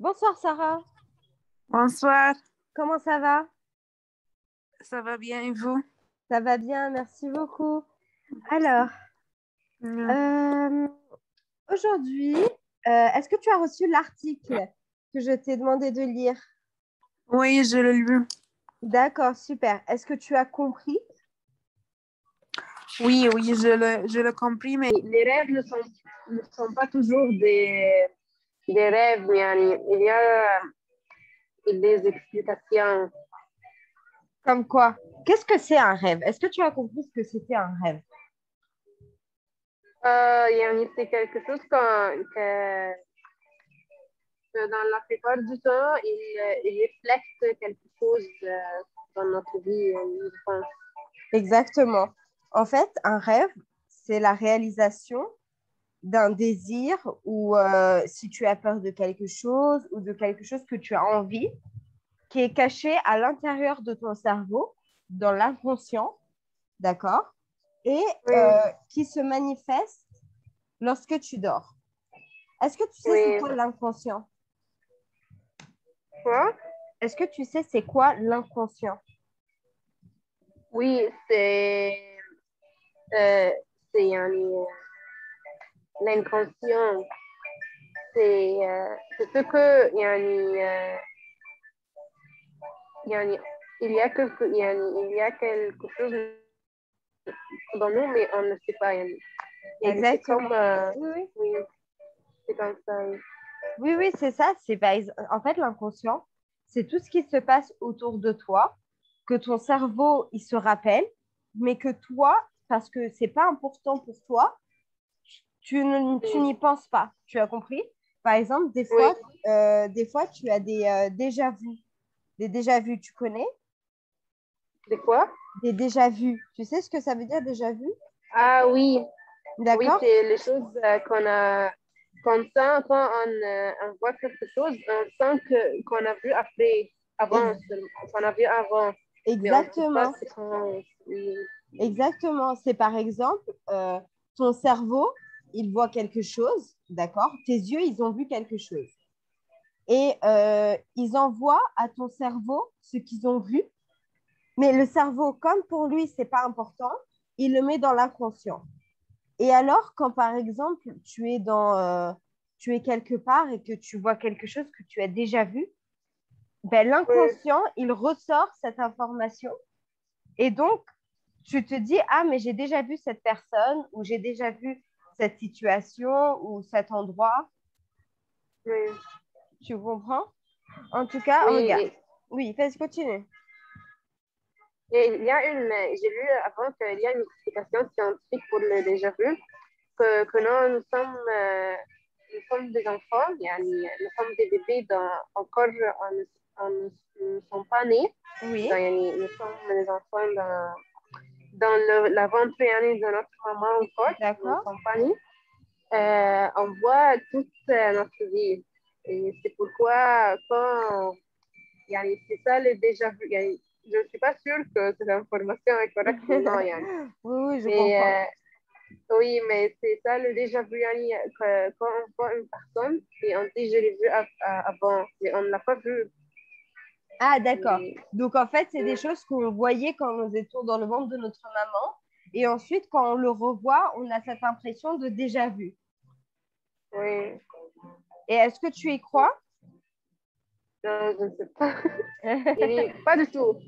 Bonsoir Sarah. Bonsoir. Comment ça va? Ça va bien et vous? Ça va bien, merci beaucoup. Alors, aujourd'hui, est-ce que tu as reçu l'article que je t'ai demandé de lire? Oui, je l'ai lu. D'accord, super. Est-ce que tu as compris? Oui, je l'ai compris, mais les rêves ne sont pas toujours des rêves, mais il y a des explications. Comme quoi? Qu'est-ce que c'est un rêve? Est-ce que tu as compris ce que c'était un rêve? C'est quelque chose que dans la plupart du temps, il reflète quelque chose dans notre vie, je pense. Exactement. En fait, un rêve, c'est la réalisation d'un désir ou si tu as peur de quelque chose ou de quelque chose que tu as envie, qui est caché à l'intérieur de ton cerveau, dans l'inconscient, d'accord? Et qui se manifeste lorsque tu dors. Est-ce que tu sais c'est quoi l'inconscient? Quoi? Est-ce que tu sais c'est quoi l'inconscient? Oui, c'est l'inconscient. C'est ce que il y a quelque chose dans nous, mais on ne sait pas. Exactement. C'est comme ça. Oui, c'est ça. En fait, l'inconscient, c'est tout ce qui se passe autour de toi, que ton cerveau, il se rappelle, mais que toi, parce que ce n'est pas important pour toi, tu n'y penses pas. Tu as compris? Par exemple, des fois tu as des déjà-vus. Des déjà-vus, tu connais? Des quoi? Des déjà-vus. Tu sais ce que ça veut dire, déjà-vus? Ah oui. D'accord. Oui, c'est les choses qu'on a... Quand on voit quelque chose, on sent qu'on a vu après, avant. Qu'on a vu avant. Exactement. Exactement. C'est par exemple, ton cerveau, il voit quelque chose, d'accord? Tes yeux, ils ont vu quelque chose. Et ils envoient à ton cerveau ce qu'ils ont vu. Mais le cerveau, comme pour lui, ce n'est pas important, il le met dans l'inconscient. Et alors, quand par exemple, tu es quelque part et que tu vois quelque chose que tu as déjà vu, ben, l'inconscient, il ressort cette information. Et donc, tu te dis, ah, mais j'ai déjà vu cette personne ou j'ai déjà vu cette situation ou cet endroit. Oui. Tu comprends? En tout cas, regarde. Oui, vas-y, continue. J'ai lu avant qu'il y a une explication scientifique pour le déjà-vu, que nous sommes des enfants, nous sommes des bébés nous ne sommes pas nés. Oui. Nous sommes des enfants dans la ventre de notre maman encore. D'accord. Nous ne sommes pas nés. On voit toute notre vie. Et c'est pourquoi c'est ça le déjà-vu. Je ne suis pas sûre que cette information est correcte ou non. Oui, je comprends. Oui, mais c'est ça le déjà-vu. Quand on voit une personne et on dit « je l'ai vu avant », mais on ne l'a pas vu. Ah, d'accord. Mais... Donc, en fait, c'est des choses qu'on voyait quand nous étions dans le ventre de notre maman. Et ensuite, quand on le revoit, on a cette impression de déjà-vu. Oui. Et est-ce que tu y crois? Non, je ne sais pas. Pas du tout.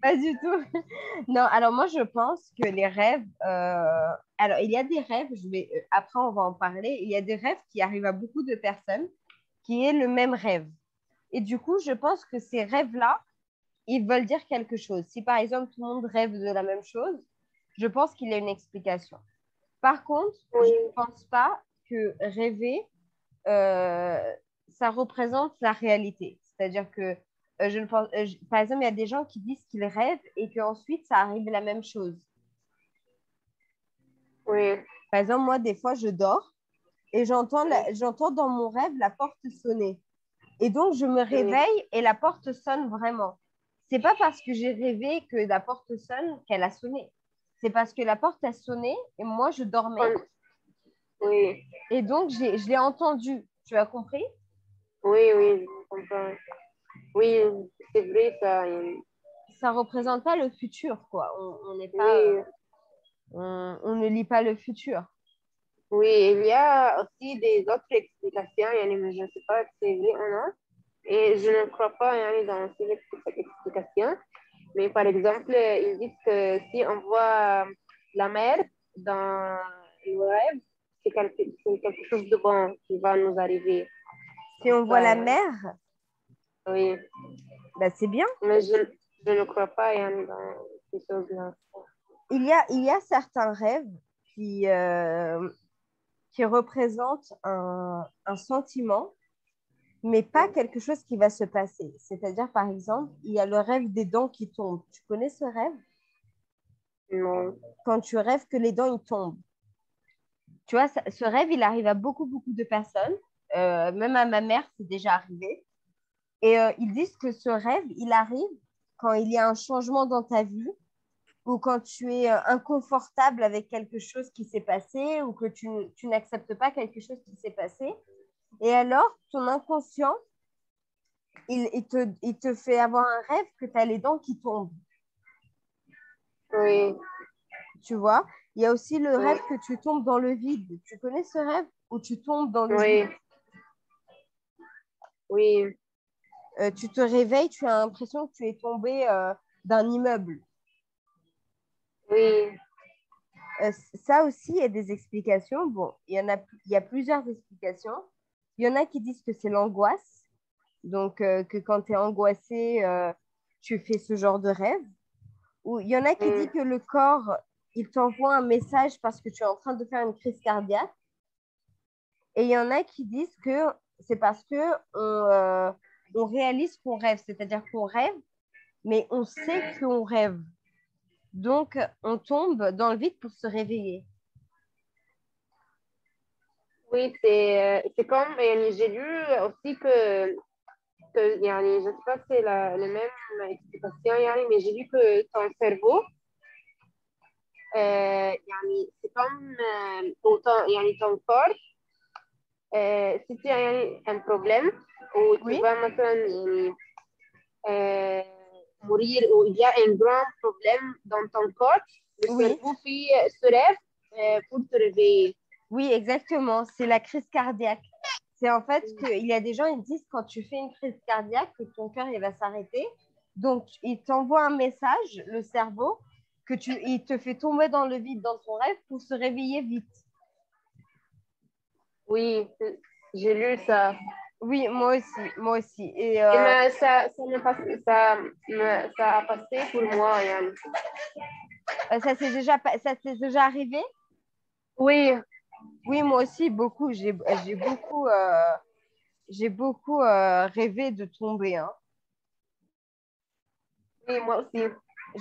Pas du tout. Non, alors moi, je pense que les rêves... Alors, il y a des rêves, après, on va en parler. Il y a des rêves qui arrivent à beaucoup de personnes qui est le même rêve. Et du coup, je pense que ces rêves-là, ils veulent dire quelque chose. Si, par exemple, tout le monde rêve de la même chose, je pense qu'il y a une explication. Par contre, je ne pense pas que rêver... ça représente la réalité. C'est-à-dire que, par exemple, il y a des gens qui disent qu'ils rêvent et qu'ensuite, ça arrive la même chose. Oui. Par exemple, moi, des fois, je dors et j'entends dans mon rêve la porte sonner. Et donc, je me réveille et la porte sonne vraiment. C'est pas parce que j'ai rêvé que la porte sonne qu'elle a sonné. C'est parce que la porte a sonné et moi, je dormais. Oui. Et donc, je l'ai entendu. Tu as compris? Oui, je comprends. Oui, c'est vrai, ça. Ça ne représente pas le futur, quoi. On n'est pas, oui. On ne lit pas le futur. Oui, il y a aussi des autres explications, mais je ne sais pas si c'est vrai ou non. Et je ne crois pas dans ces explications. Mais par exemple, ils disent que si on voit la mer dans le rêve, c'est quelque chose de bon qui va nous arriver. Si on voit la mer? Oui. Ben, c'est bien. Mais je ne crois pas dans ces choses-là. Il y a certains rêves qui représentent un sentiment, mais pas quelque chose qui va se passer. C'est-à-dire, par exemple, il y a le rêve des dents qui tombent. Tu connais ce rêve? Non. Quand tu rêves que les dents, ils tombent. Tu vois, ce rêve, il arrive à beaucoup, beaucoup de personnes. Même à ma mère, c'est déjà arrivé. Et ils disent que ce rêve, il arrive quand il y a un changement dans ta vie ou quand tu es inconfortable avec quelque chose qui s'est passé ou que tu n'acceptes pas quelque chose qui s'est passé. Et alors, ton inconscient, il te fait avoir un rêve que tu as les dents qui tombent. Oui. Tu vois? Il y a aussi le rêve que tu tombes dans le vide. Tu connais ce rêve où tu tombes dans le vide? Oui. Tu te réveilles, tu as l'impression que tu es tombé d'un immeuble. Oui. Ça aussi, il y a des explications. Bon, il y a plusieurs explications. Il y en a qui disent que c'est l'angoisse, donc que quand tu es angoissé, tu fais ce genre de rêve. Ou il y en a qui disent que le corps, il t'envoie un message parce que tu es en train de faire une crise cardiaque. Et il y en a qui disent que c'est parce qu'on on réalise qu'on rêve, c'est-à-dire qu'on rêve, mais on sait qu'on rêve. Donc, on tombe dans le vide pour se réveiller. Oui, c'est comme, j'ai lu aussi que je ne sais pas si c'est la même explication, mais j'ai lu que ton cerveau, c'est comme ton corps, si tu as un problème ou tu vas maintenant mourir ou il y a un grand problème dans ton corps, le cerveau se lève pour te réveiller. Oui, exactement. C'est la crise cardiaque. C'est en fait qu'il y a des gens, ils disent quand tu fais une crise cardiaque, que ton cœur, il va s'arrêter. Donc, il t'envoie un message, le cerveau, il te fait tomber dans le vide, dans ton rêve, pour se réveiller vite. Oui, j'ai lu ça. Oui, moi aussi. Et mais ça a passé pour moi, Yann. Ça s'est déjà arrivé? Oui. Oui, moi aussi, beaucoup. J'ai beaucoup rêvé de tomber. Oui, moi aussi.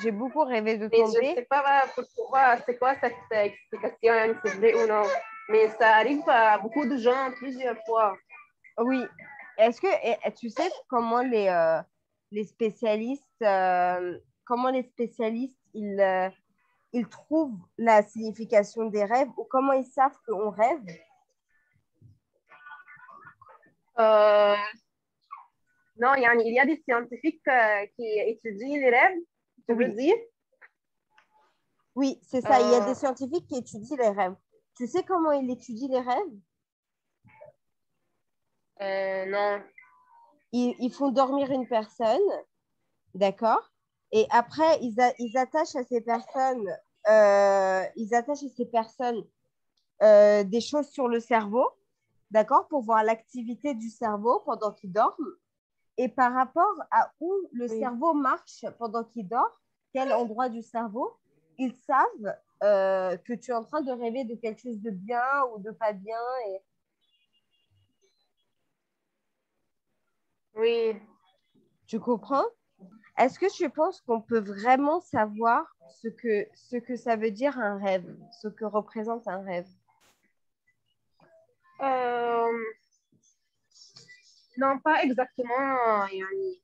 J'ai beaucoup rêvé de tomber. Mais je ne sais pas pourquoi, c'est quoi cette explication, c'est vrai ou non. Mais ça arrive à beaucoup de gens plusieurs fois. Oui. Est-ce que tu sais comment les spécialistes, ils trouvent la signification des rêves ou comment ils savent qu'on rêve? Non, il y a des scientifiques qui étudient les rêves, tu veux dire? Oui, c'est ça. Il y a des scientifiques qui étudient les rêves. Tu sais comment ils étudient les rêves? Non. Ils font dormir une personne, d'accord? Et après, ils attachent à ces personnes des choses sur le cerveau, d'accord, pour voir l'activité du cerveau pendant qu'ils dorment. Et par rapport à où le cerveau marche pendant qu'il dort, quel endroit du cerveau, ils savent que tu es en train de rêver de quelque chose de bien ou de pas bien. Et... Oui. Tu comprends? Est-ce que tu penses qu'on peut vraiment savoir ce que ça veut dire un rêve, ce que représente un rêve? Non, pas exactement, Yanni.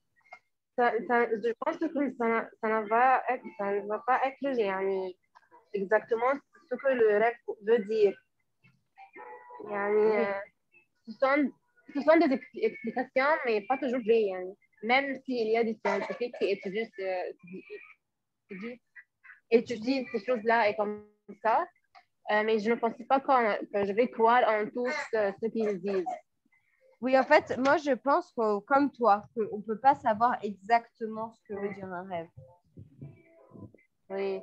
Je pense que ça ne va pas être Yanni, exactement ce que le rêve veut dire. Yanni, ce sont ce sont des explications, mais pas toujours vraies. Hein. Même s'il y a des scientifiques qui étudient ces choses-là et comme ça, mais je ne pense pas que je vais croire en tout ce qu'ils disent. Oui, en fait, moi, je pense, comme toi, qu'on ne peut pas savoir exactement ce que veut dire un rêve. Oui.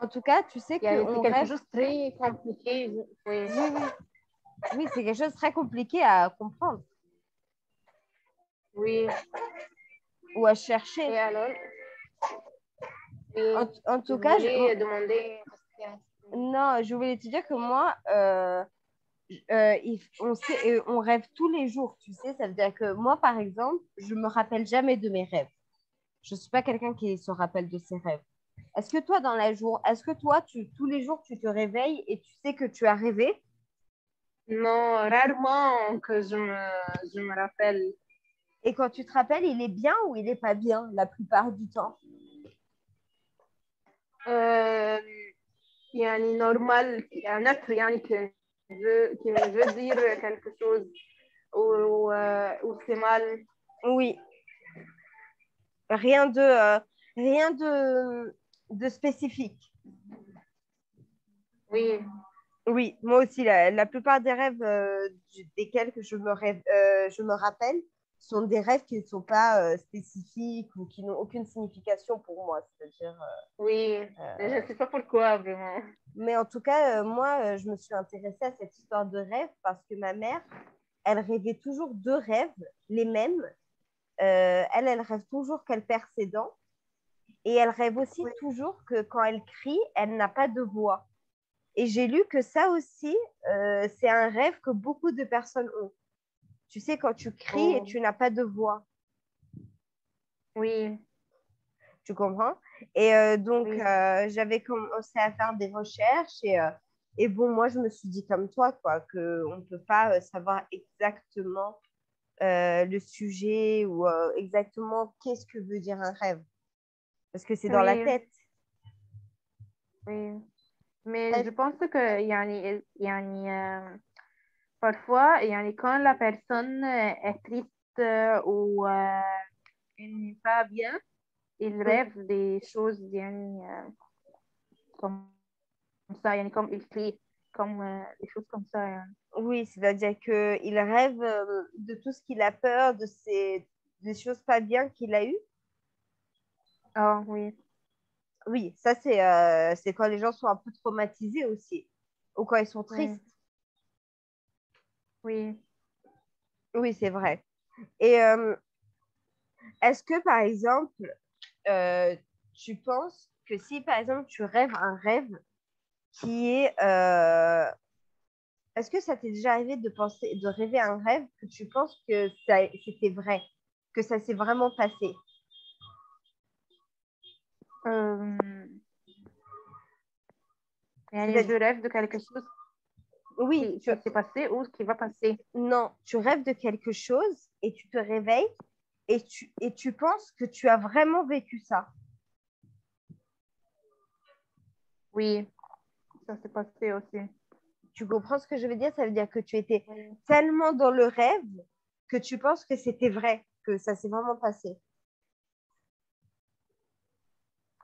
En tout cas, tu sais que c'est quelque chose de très compliqué. Oui, oui, oui. Oui, c'est quelque chose de très compliqué à comprendre. Oui. Ou à chercher. Et alors? Oui. En tout cas, je demander. Non, je voulais te dire que moi, on rêve tous les jours, tu sais. Ça veut dire que moi, par exemple, je ne me rappelle jamais de mes rêves. Je ne suis pas quelqu'un qui se rappelle de ses rêves. Est-ce que toi, tous les jours, tu te réveilles et tu sais que tu as rêvé? Non, rarement que je me rappelle. Et quand tu te rappelles, il est bien ou il n'est pas bien la plupart du temps? Il y a un normal, il y a un autre qui veut dire quelque chose ou c'est mal. Oui. Rien de spécifique. Oui. Oui, moi aussi, la plupart des rêves desquels que je me rappelle sont des rêves qui ne sont pas spécifiques ou qui n'ont aucune signification pour moi. C'est-à-dire, oui, je ne sais pas pourquoi vraiment. Mais en tout cas, moi, je me suis intéressée à cette histoire de rêve parce que ma mère, elle rêvait toujours deux rêves, les mêmes. Elle rêve toujours qu'elle perd ses dents. Et elle rêve aussi toujours que quand elle crie, elle n'a pas de voix. Et j'ai lu que ça aussi, c'est un rêve que beaucoup de personnes ont. Tu sais, quand tu cries et tu n'as pas de voix. Oui. Tu comprends? Et donc, oui. J'avais commencé à faire des recherches. Et bon, moi, je me suis dit comme toi, quoi, qu'on ne peut pas savoir exactement le sujet ou exactement qu'est-ce que veut dire un rêve. Parce que c'est dans la tête. Oui. Mais je pense que parfois, quand la personne est triste ou elle n'est pas bien, il rêve des choses comme ça, comme il crie, comme des choses comme ça. Oui, c'est-à-dire qu'il rêve de tout ce qu'il a peur, des choses pas bien qu'il a eues. Ah oui. Oui, ça, c'est quand les gens sont un peu traumatisés aussi, ou quand ils sont tristes. Oui. Oui, c'est vrai. Et est-ce que, par exemple, tu penses que si, par exemple, tu rêves un rêve qui est... Est-ce que ça t'est déjà arrivé de rêver un rêve que tu penses que c'était vrai, que ça s'est vraiment passé? Je rêve de quelque chose qui s'est passé ou qui va passer. Non, tu rêves de quelque chose et tu te réveilles et tu penses que tu as vraiment vécu ça. Oui, ça s'est passé aussi. Tu comprends ce que je veux dire? Ça veut dire que tu étais tellement dans le rêve que tu penses que c'était vrai, que ça s'est vraiment passé.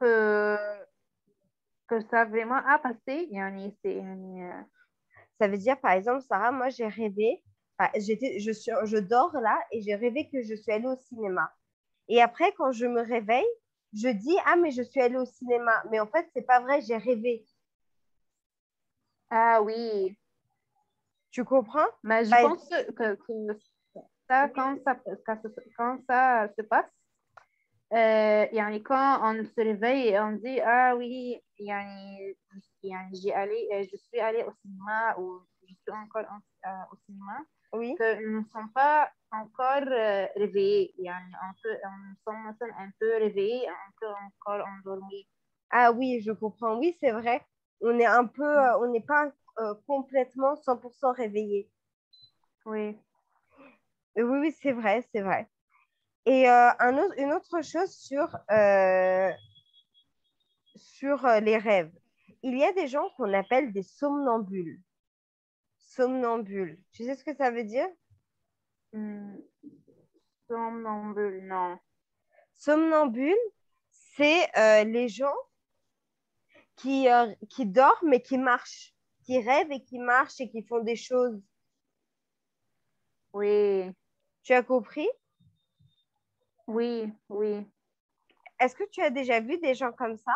Que ça vraiment a passé. Ça veut dire, par exemple, Sarah, moi j'ai rêvé, je dors là et j'ai rêvé que je suis allée au cinéma. Et après, quand je me réveille, je dis, ah, mais je suis allée au cinéma. Mais en fait, c'est pas vrai, j'ai rêvé. Ah oui. Tu comprends? Mais je pense que ça, quand ça se passe, quand on se réveille et on dit ah oui, je suis allée au cinéma ou je suis encore au cinéma, oui. Que nous ne sommes pas encore réveillés, nous sommes un peu réveillés, un peu encore endormis. Ah oui, je comprends, oui, c'est vrai, on est un peu, on n'est pas complètement 100% réveillés. Oui. Oui, oui, c'est vrai, c'est vrai. Et une autre chose sur les rêves. Il y a des gens qu'on appelle des somnambules. Somnambules. Tu sais ce que ça veut dire? Somnambule, non. Somnambule, c'est les gens qui dorment et qui marchent, qui rêvent et qui marchent et qui font des choses. Oui. Tu as compris? Oui, oui. Est-ce que tu as déjà vu des gens comme ça?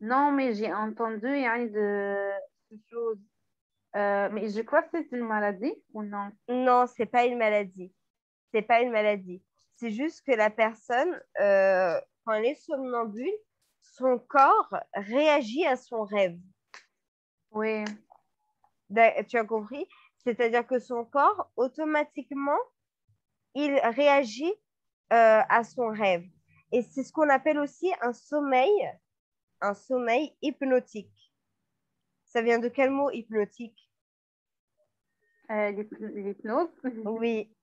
Non, mais j'ai entendu de ces choses. Mais je crois que c'est une maladie ou non? Non, c'est pas une maladie. C'est pas une maladie. C'est juste que la personne, quand elle est somnambule, son corps réagit à son rêve. Oui. Tu as compris? C'est-à-dire que son corps, automatiquement, il réagit à son rêve. Et c'est ce qu'on appelle aussi un sommeil hypnotique. Ça vient de quel mot, hypnotique? L'hypnose. Oui.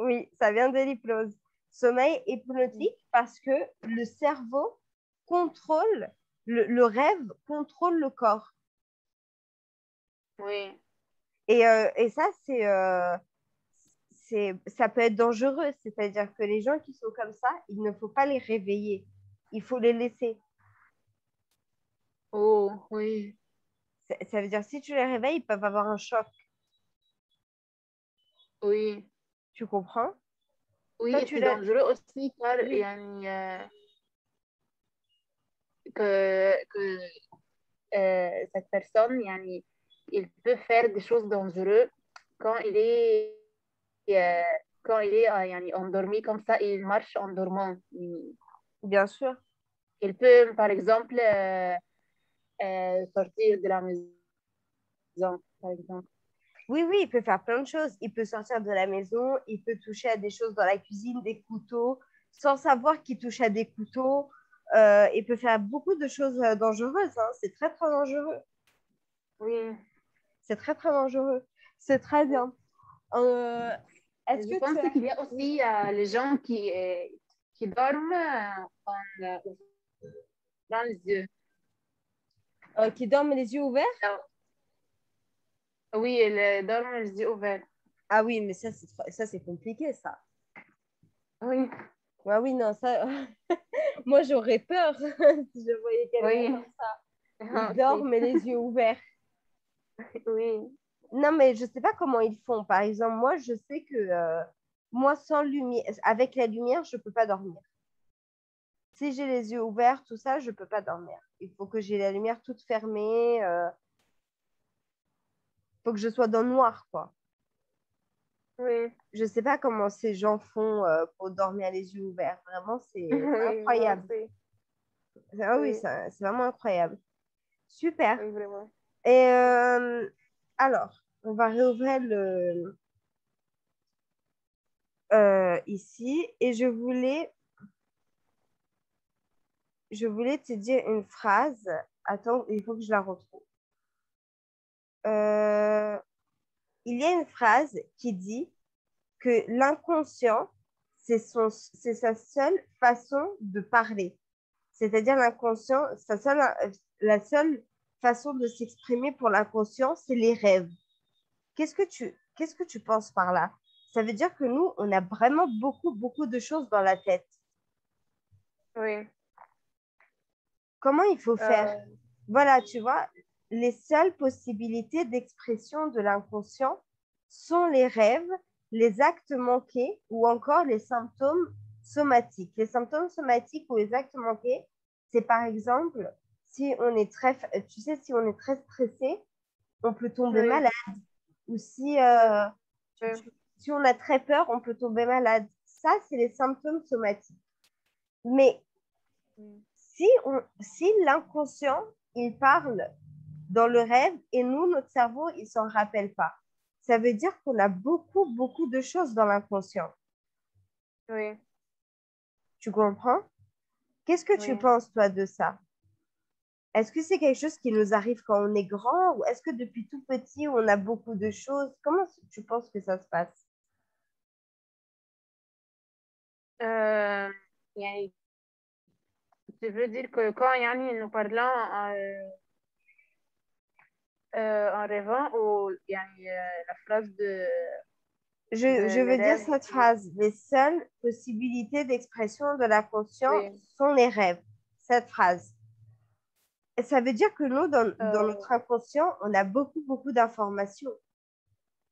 Oui, ça vient de l'hypnose. Sommeil hypnotique parce que le cerveau contrôle, le rêve contrôle le corps. Oui. Et ça, ça peut être dangereux. C'est-à-dire que les gens qui sont comme ça, il ne faut pas les réveiller. Il faut les laisser. Oh, oui. Ça veut dire si tu les réveilles, ils peuvent avoir un choc. Oui. Tu comprends? Oui, c'est dangereux aussi car il y a cette personne, il peut faire des choses dangereuses quand il est endormi comme ça, il marche en dormant. Bien sûr. Il peut, par exemple, sortir de la maison, par exemple. Oui, il peut faire plein de choses. Il peut sortir de la maison, il peut toucher à des choses dans la cuisine, des couteaux, sans savoir qu'il touche à des couteaux. Il peut faire beaucoup de choses dangereuses. Hein. C'est très, très dangereux. Oui. C'est très, très dangereux. C'est très bien. Je pense qu'il y a aussi les gens qui dorment dans les yeux. Qui dorment les yeux ouverts? Oui, elle dort les yeux ouverts. Ah oui, mais ça, c'est compliqué, ça. Oui. Ah oui, non, ça... Moi, j'aurais peur si je voyais quelqu'un comme ça. Il dort, mais les yeux ouverts. Oui. Non, mais je ne sais pas comment ils font. Par exemple, moi, je sais que... moi, sans lumière... Avec la lumière, je ne peux pas dormir. Si j'ai les yeux ouverts, tout ça, je ne peux pas dormir. Il faut que j'ai la lumière toute fermée... faut que je sois dans le noir, quoi. Oui. Je sais pas comment ces gens font pour dormir les yeux ouverts. Vraiment, c'est incroyable. Ah oui, c'est vraiment incroyable. Super. Oui, vraiment. Et alors, on va réouvrir le... ici. Et je voulais te dire une phrase. Attends, il faut que je la retrouve. Il y a une phrase qui dit que l'inconscient, c'est sa seule façon de parler. C'est-à-dire l'inconscient, la seule façon de s'exprimer pour l'inconscient, c'est les rêves. Qu'est-ce que tu penses par là? Ça veut dire que nous, on a vraiment beaucoup, beaucoup de choses dans la tête. Oui. Comment il faut faire? Voilà, tu vois? Les seules possibilités d'expression de l'inconscient sont les rêves, les actes manqués ou encore les symptômes somatiques. Les symptômes somatiques ou les actes manqués, c'est par exemple, si on est très stressé, on peut tomber malade. Ou si on a très peur, on peut tomber malade. Ça, c'est les symptômes somatiques. Mais si l'inconscient, il parle dans le rêve, et nous, notre cerveau, il ne s'en rappelle pas. Ça veut dire qu'on a beaucoup, beaucoup de choses dans l'inconscient. Oui. Tu comprends? Qu'est-ce que tu penses, toi, de ça? Est-ce que c'est quelque chose qui nous arrive quand on est grand, ou est-ce que depuis tout petit, on a beaucoup de choses? Comment tu penses que ça se passe? Je veux dire que quand Yanni nous parle... en rêvant, la phrase de Je veux dire cette phrase. Les seules possibilités d'expression de la conscience sont les rêves. Cette phrase. Et ça veut dire que nous, dans notre inconscient, on a beaucoup d'informations.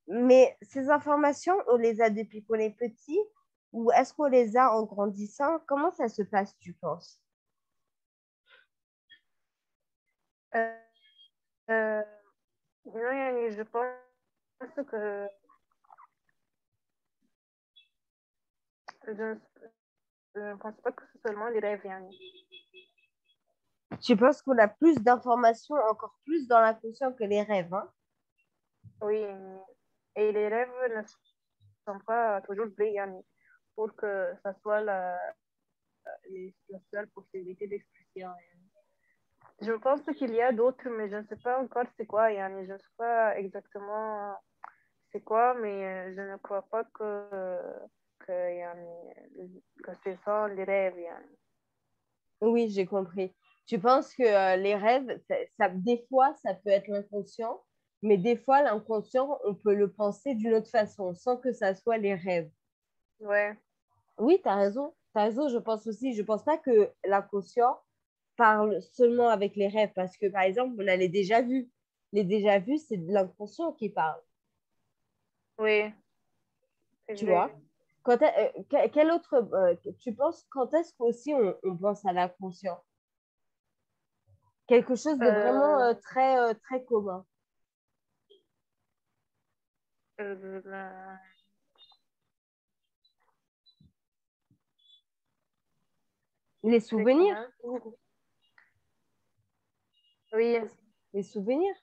Mais ces informations, on les a depuis qu'on est petit ou est-ce qu'on les a en grandissant? Comment ça se passe, tu penses? Je pense que je ne pense pas que c'est seulement les rêves. Tu penses qu'on a plus d'informations, encore plus dans l'inconscient que les rêves, hein? Oui, et les rêves ne sont pas toujours brillants pour que ça soit la seule possibilité d'expression. Je pense qu'il y a d'autres, mais je ne sais pas encore c'est quoi. Je ne sais pas exactement c'est quoi, mais je ne crois pas que ce sont les rêves. Oui, j'ai compris. Tu penses que les rêves, des fois, ça peut être l'inconscient, mais des fois, l'inconscient, on peut le penser d'une autre façon, sans que ça soit les rêves. Ouais. Oui, tu as raison. Je pense aussi. Je ne pense pas que l'inconscient parle seulement avec les rêves, parce que, par exemple, on a les déjà-vus. Les déjà-vus, c'est de l'inconscient qui parle. Oui. Tu vois ? Tu penses quand est-ce qu'aussi on pense à l'inconscient ? Quelque chose de vraiment très commun. Les souvenirs. Oui. Les souvenirs.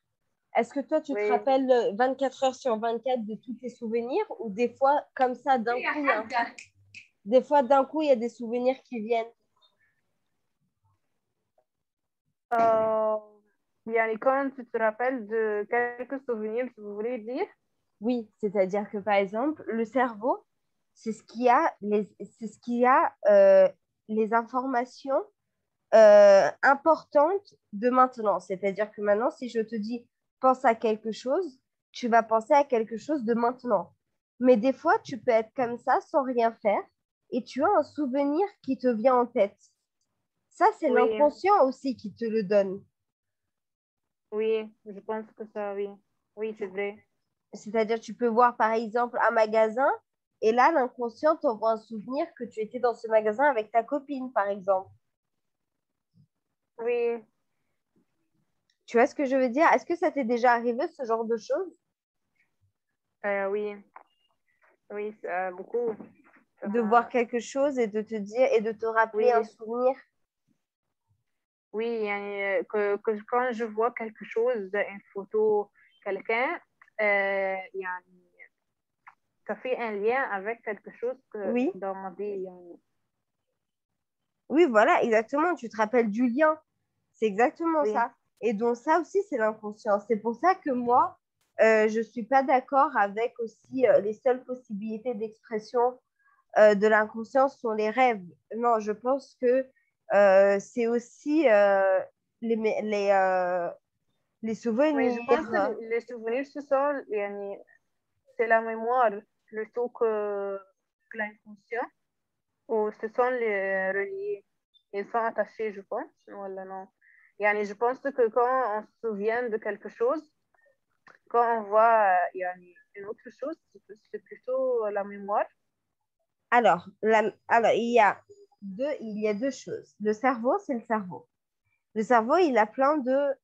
Est-ce que toi, tu te rappelles 24 heures sur 24 de tous tes souvenirs ou des fois, comme ça, d'un coup, des fois, d'un coup, il y a des souvenirs qui viennent? Quand tu te rappelles de quelques souvenirs, si vous voulez dire? Oui, c'est-à-dire que par exemple, le cerveau, c'est ce qui a les informations importantes de maintenant. C'est-à-dire que maintenant, si je te dis pense à quelque chose, tu vas penser à quelque chose de maintenant. Mais des fois, tu peux être comme ça sans rien faire et tu as un souvenir qui te vient en tête. Ça, c'est l'inconscient aussi qui te le donne. Oui, je pense que ça, oui. Oui, c'est vrai. C'est-à-dire, tu peux voir, par exemple, un magasin et là, l'inconscient t'envoie un souvenir que tu étais dans ce magasin avec ta copine, par exemple. Oui. Tu vois ce que je veux dire? Est-ce que ça t'est déjà arrivé, ce genre de choses? Oui. Oui, beaucoup. De voir quelque chose et de te dire et de te rappeler un souvenir? Oui, que quand je vois quelque chose, une photo, quelqu'un, ça fait un lien avec quelque chose que dans ma vie. Oui, voilà, exactement. Tu te rappelles du lien. C'est exactement ça. Et donc, ça aussi, c'est l'inconscient. C'est pour ça que moi, je ne suis pas d'accord avec aussi les seules possibilités d'expression de l'inconscient sont les rêves. Non, je pense que c'est aussi les souvenirs. Oui, je pense que les souvenirs, ce sont, c'est la mémoire plutôt que l'inconscient, ou ce sont les reliés. Ils sont attachés, je pense. Voilà, non. Je pense que quand on se souvient de quelque chose, quand on voit une autre chose, c'est plutôt la mémoire. Alors, il y a deux choses. Le cerveau, c'est le cerveau. Le cerveau, il a plein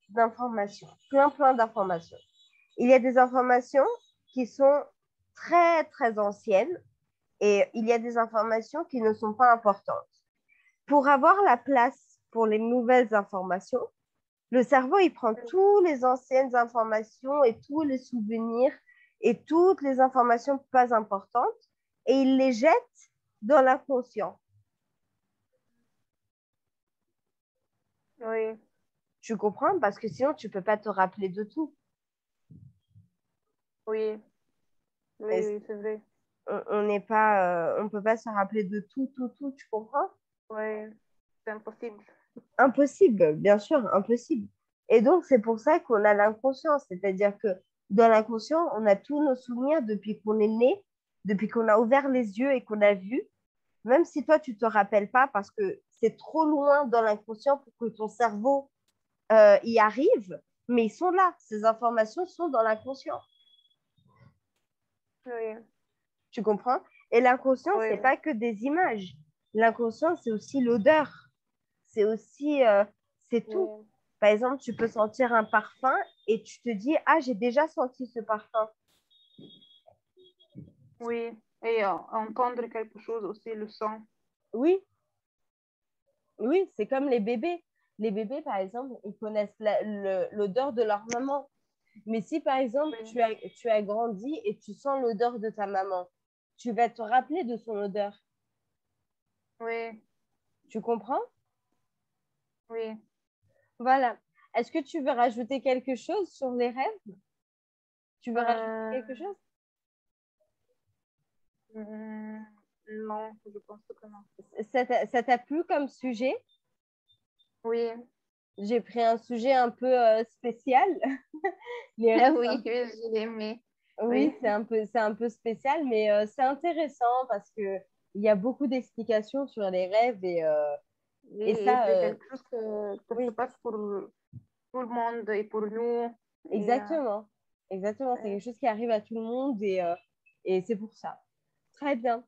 d'informations. Plein d'informations. Il y a des informations qui sont très anciennes et il y a des informations qui ne sont pas importantes. Pour avoir la place pour les nouvelles informations, le cerveau, il prend toutes les anciennes informations et tous les souvenirs et toutes les informations pas importantes et il les jette dans l'inconscient. Oui. Tu comprends? Parce que sinon, tu ne peux pas te rappeler de tout. Oui. Oui, c'est vrai. On ne peut pas se rappeler de tout, tu comprends? Oui, c'est impossible. Impossible, bien sûr, impossible. Et donc, c'est pour ça qu'on a l'inconscient. C'est-à-dire que dans l'inconscient, on a tous nos souvenirs depuis qu'on est né, depuis qu'on a ouvert les yeux et qu'on a vu, même si toi, tu ne te rappelles pas parce que c'est trop loin dans l'inconscient pour que ton cerveau y arrive, mais ils sont là. Ces informations sont dans l'inconscient. Oui. Tu comprends? Et l'inconscient, oui. Ce n'est pas que des images. L'inconscient, c'est aussi l'odeur. C'est aussi... c'est tout. Oui. Par exemple, tu peux sentir un parfum et tu te dis « Ah, j'ai déjà senti ce parfum. » Oui, et entendre quelque chose aussi, le son. Oui, oui, c'est comme les bébés. Les bébés, par exemple, ils connaissent l'odeur de leur maman. Mais si, par exemple, oui. tu as grandi et tu sens l'odeur de ta maman, tu vas te rappeler de son odeur. Oui. Tu comprends? Oui. Voilà. Est-ce que tu veux rajouter quelque chose sur les rêves? Tu veux rajouter quelque chose? Non, je pense que non. Ça t'a plu comme sujet? Oui. J'ai pris un sujet un peu spécial. Les rêves, oui, je l'ai aimé. Oui, oui. C'est un peu spécial, mais c'est intéressant parce qu'il y a beaucoup d'explications sur les rêves et ça, c'est quelque chose que oui. se passe pour tout le monde et pour nous. Exactement, exactement. C'est quelque chose qui arrive à tout le monde et c'est pour ça. Très bien.